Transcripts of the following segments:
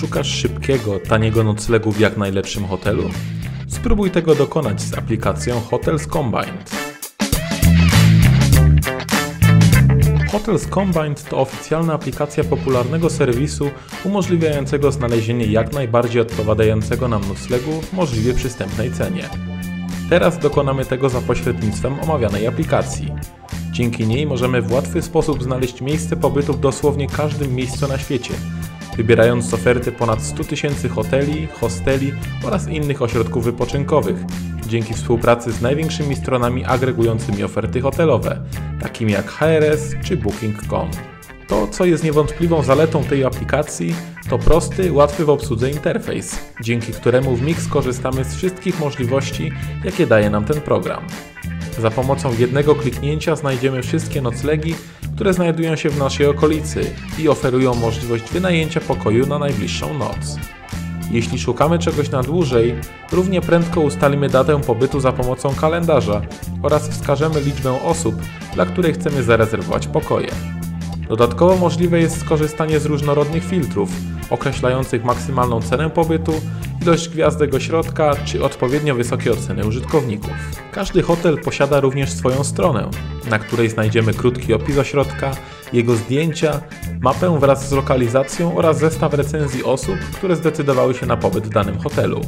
Szukasz szybkiego, taniego noclegu w jak najlepszym hotelu? Spróbuj tego dokonać z aplikacją Hotels Combined. Hotels Combined to oficjalna aplikacja popularnego serwisu umożliwiającego znalezienie jak najbardziej odpowiadającego nam noclegu w możliwie przystępnej cenie. Teraz dokonamy tego za pośrednictwem omawianej aplikacji. Dzięki niej możemy w łatwy sposób znaleźć miejsce pobytu w dosłownie każdym miejscu na świecie, wybierając z oferty ponad 100 000 hoteli, hosteli oraz innych ośrodków wypoczynkowych, dzięki współpracy z największymi stronami agregującymi oferty hotelowe, takimi jak HRS czy Booking.com. To, co jest niewątpliwą zaletą tej aplikacji, to prosty, łatwy w obsłudze interfejs, dzięki któremu w mix korzystamy z wszystkich możliwości, jakie daje nam ten program. Za pomocą jednego kliknięcia znajdziemy wszystkie noclegi, które znajdują się w naszej okolicy i oferują możliwość wynajęcia pokoju na najbliższą noc. Jeśli szukamy czegoś na dłużej, równie prędko ustalimy datę pobytu za pomocą kalendarza oraz wskażemy liczbę osób, dla której chcemy zarezerwować pokoje. Dodatkowo możliwe jest skorzystanie z różnorodnych filtrów, określających maksymalną cenę pobytu, ilość gwiazdek ośrodka czy odpowiednio wysokie oceny użytkowników. Każdy hotel posiada również swoją stronę, na której znajdziemy krótki opis ośrodka, jego zdjęcia, mapę wraz z lokalizacją oraz zestaw recenzji osób, które zdecydowały się na pobyt w danym hotelu.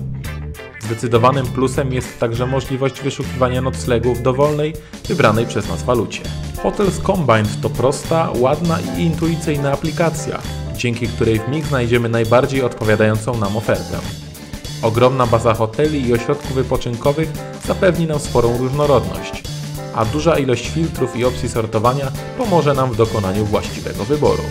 Zdecydowanym plusem jest także możliwość wyszukiwania noclegu w dowolnej, wybranej przez nas walucie. Hotels Combined to prosta, ładna i intuicyjna aplikacja, dzięki której w mig znajdziemy najbardziej odpowiadającą nam ofertę. Ogromna baza hoteli i ośrodków wypoczynkowych zapewni nam sporą różnorodność, a duża ilość filtrów i opcji sortowania pomoże nam w dokonaniu właściwego wyboru.